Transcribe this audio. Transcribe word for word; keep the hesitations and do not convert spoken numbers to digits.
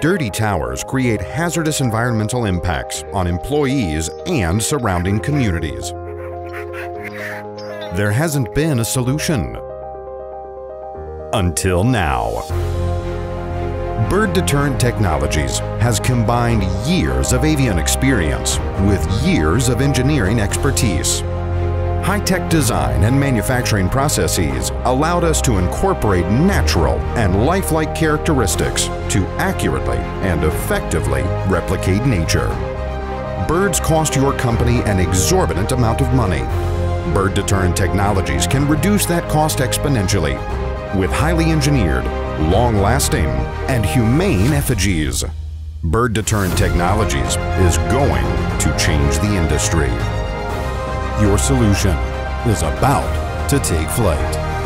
Dirty towers create hazardous environmental impacts on employees and surrounding communities. There hasn't been a solution. Until now. Bird Deterrent Technologies has combined years of avian experience with years of engineering expertise. High-tech design and manufacturing processes allowed us to incorporate natural and lifelike characteristics to accurately and effectively replicate nature. Birds cost your company an exorbitant amount of money. Bird Deterrent Technologies can reduce that cost exponentially with highly engineered, long-lasting, and humane effigies. Bird Deterrent Technologies is going to change the industry. Your solution is about to take flight.